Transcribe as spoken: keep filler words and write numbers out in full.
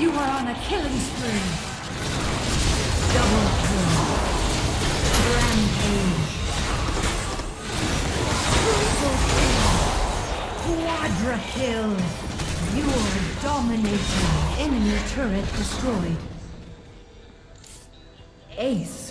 You are on a killing spree. Double kill. Rampage. Triple kill. Quadra kill. You're dominating. Enemy turret destroyed. Ace.